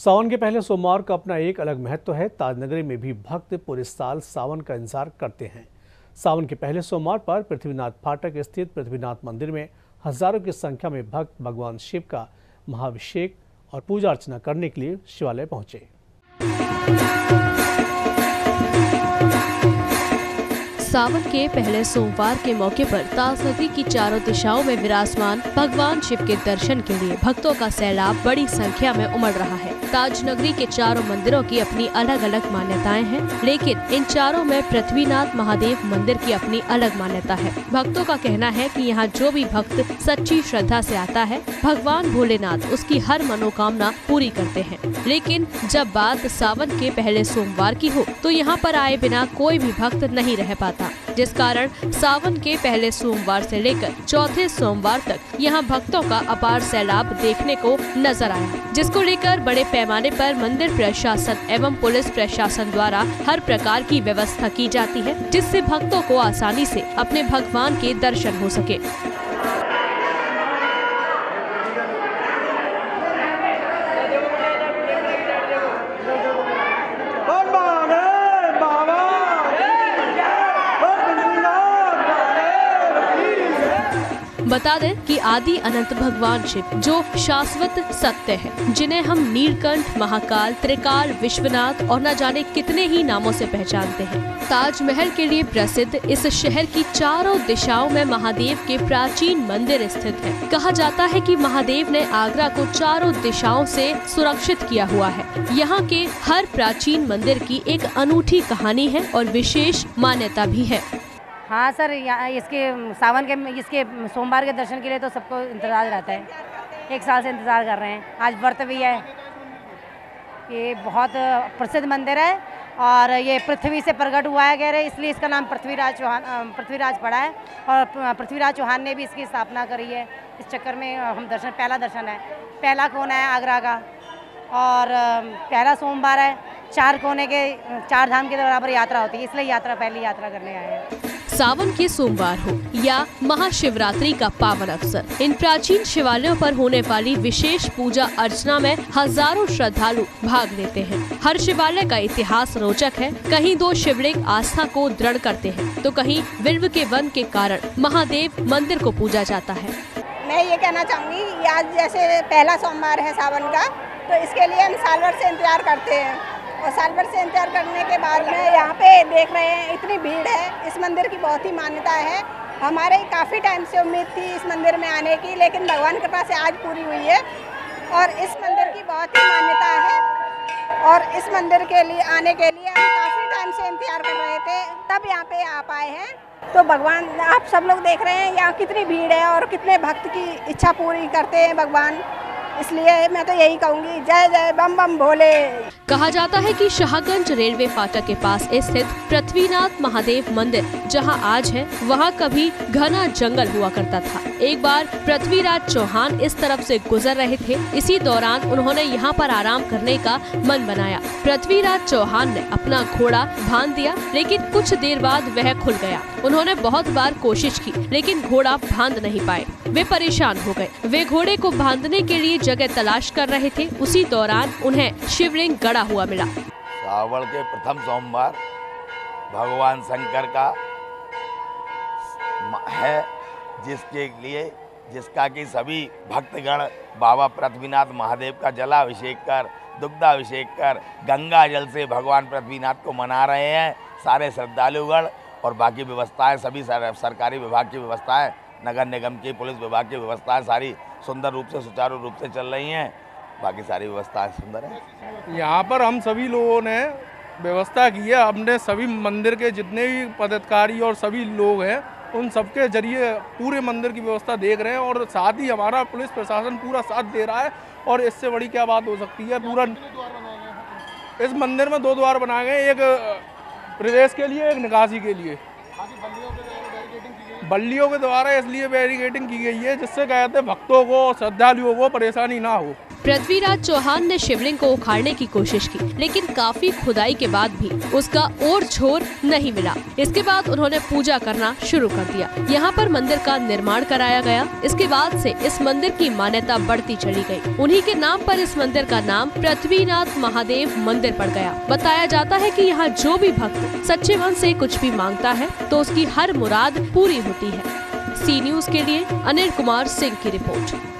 सावन के पहले सोमवार का अपना एक अलग महत्व है। ताजनगरी में भी भक्त पूरे साल सावन का इंतजार करते हैं। सावन के पहले सोमवार पर पृथ्वीनाथ फाटक स्थित पृथ्वीनाथ मंदिर में हजारों की संख्या में भक्त भगवान शिव का महाभिषेक और पूजा अर्चना करने के लिए शिवालय पहुंचे। सावन के पहले सोमवार के मौके पर ताजनगरी की चारों दिशाओं में विराजमान भगवान शिव के दर्शन के लिए भक्तों का सैलाब बड़ी संख्या में उमड़ रहा है। ताजनगरी के चारों मंदिरों की अपनी अलग अलग मान्यताएं हैं, लेकिन इन चारों में पृथ्वीनाथ महादेव मंदिर की अपनी अलग मान्यता है। भक्तों का कहना है कि यहाँ जो भी भक्त सच्ची श्रद्धा से आता है, भगवान भोलेनाथ उसकी हर मनोकामना पूरी करते हैं। लेकिन जब बात सावन के पहले सोमवार की हो तो यहाँ पर आए बिना कोई भी भक्त नहीं रह पाता, जिस कारण सावन के पहले सोमवार से लेकर चौथे सोमवार तक यहां भक्तों का अपार सैलाब देखने को नजर आया, जिसको लेकर बड़े पैमाने पर मंदिर प्रशासन एवं पुलिस प्रशासन द्वारा हर प्रकार की व्यवस्था की जाती है, जिससे भक्तों को आसानी से अपने भगवान के दर्शन हो सके। बता दें कि आदि अनंत भगवान शिव जो शाश्वत सत्य है, जिन्हें हम नीलकंठ, महाकाल, त्रिकाल, विश्वनाथ और न जाने कितने ही नामों से पहचानते हैं। ताजमहल के लिए प्रसिद्ध इस शहर की चारों दिशाओं में महादेव के प्राचीन मंदिर स्थित है। कहा जाता है कि महादेव ने आगरा को चारों दिशाओं से सुरक्षित किया हुआ है। यहाँ के हर प्राचीन मंदिर की एक अनूठी कहानी है और विशेष मान्यता भी है। हाँ सर, यहाँ इसके सावन के इसके सोमवार के दर्शन के लिए तो सबको इंतज़ार रहता है, एक साल से इंतज़ार कर रहे हैं। आज व्रत भी है। ये बहुत प्रसिद्ध मंदिर है और ये पृथ्वी से प्रकट हुआ है कह रहे, इसलिए इसका नाम पृथ्वीराज चौहान, पृथ्वीराज पड़ा है और पृथ्वीराज चौहान ने भी इसकी स्थापना करी है। इस चक्कर में हम दर्शन, पहला दर्शन है, पहला कोना है आगरा का और पहला सोमवार है। चार कोने के चार धाम के बराबर यात्रा होती है, इसलिए यात्रा, पहली यात्रा करने आए हैं। सावन के सोमवार हो या महाशिवरात्रि का पावन अवसर, इन प्राचीन शिवालयों पर होने वाली विशेष पूजा अर्चना में हजारों श्रद्धालु भाग लेते हैं। हर शिवालय का इतिहास रोचक है। कहीं दो शिवलिंग आस्था को दृढ़ करते हैं तो कहीं बिल्व के वन के कारण महादेव मंदिर को पूजा जाता है। मैं ये कहना चाहूँगी, आज जैसे पहला सोमवार है सावन का, तो इसके लिए हम साल भर से इंतजार करते हैं और साल भर से इंतजार करने के बाद में यहाँ पे देख रहे हैं इतनी भीड़ है। इस मंदिर की बहुत ही मान्यता है। हमारे काफ़ी टाइम से उम्मीद थी इस मंदिर में आने की, लेकिन भगवान कृपा से आज पूरी हुई है और इस मंदिर की बहुत ही मान्यता है और इस मंदिर के लिए आने के लिए हम काफ़ी टाइम से इंतजार कर रहे थे, तब यहाँ पे आप आए हैं। तो भगवान, आप सब लोग देख रहे हैं यहाँ कितनी भीड़ है और कितने भक्त की इच्छा पूरी करते हैं भगवान, इसलिए मैं तो यही कहूँगी, जय जय बम बम भोले। कहा जाता है कि शाहगंज रेलवे फाटक के पास स्थित पृथ्वीनाथ महादेव मंदिर जहां आज है, वहां कभी घना जंगल हुआ करता था। एक बार पृथ्वीराज चौहान इस तरफ से गुजर रहे थे, इसी दौरान उन्होंने यहां पर आराम करने का मन बनाया। पृथ्वीराज चौहान ने अपना घोड़ा बांध दिया, लेकिन कुछ देर बाद वह खुल गया। उन्होंने बहुत बार कोशिश की, लेकिन घोड़ा बांध नहीं पाए। वे परेशान हो गए। वे घोड़े को बांधने के लिए जगह तलाश कर रहे थे। उसी दौरान उन्हें शिवलिंग गड़ा हुआ मिला। सावन के प्रथम सोमवार भगवान शंकर का है, जिसके लिए जिसका कि सभी भक्तगण बाबा पृथ्वीनाथ महादेव का जलाभिषेक कर, दुग्धाभिषेक कर, गंगा जल से भगवान पृथ्वीनाथ को मना रहे हैं सारे श्रद्धालुगण। और बाकी व्यवस्थाएं सभी सरकारी विभाग की व्यवस्थाएं, नगर निगम की, पुलिस विभाग की व्यवस्थाएं सारी सुंदर रूप से, सुचारू रूप से चल रही हैं। बाकी सारी व्यवस्थाएं सुंदर है। यहाँ पर हम सभी लोगों ने व्यवस्था की है। हमने सभी मंदिर के जितने भी पदाधिकारी और सभी लोग हैं, उन सबके जरिए पूरे मंदिर की व्यवस्था देख रहे हैं और साथ ही हमारा पुलिस प्रशासन पूरा साथ दे रहा है। और इससे बड़ी क्या बात हो सकती है। पूरा इस मंदिर में दो द्वार बनाए गए, एक प्रवेश के लिए, एक निकासी के लिए। बल्लियों के द्वारा इसलिए बैरिकेडिंग की गई है जिससे क्या कहते हैं भक्तों को, श्रद्धालुओं को परेशानी ना हो। पृथ्वीराज चौहान ने शिवलिंग को उखाड़ने की कोशिश की, लेकिन काफी खुदाई के बाद भी उसका और छोर नहीं मिला। इसके बाद उन्होंने पूजा करना शुरू कर दिया। यहाँ पर मंदिर का निर्माण कराया गया। इसके बाद से इस मंदिर की मान्यता बढ़ती चली गई। उन्हीं के नाम पर इस मंदिर का नाम पृथ्वीनाथ महादेव मंदिर पड़ गया। बताया जाता है कि यहाँ जो भी भक्त सच्चे मन से कुछ भी मांगता है तो उसकी हर मुराद पूरी होती है। सी न्यूज़ के लिए अनिल कुमार सिंह की रिपोर्ट।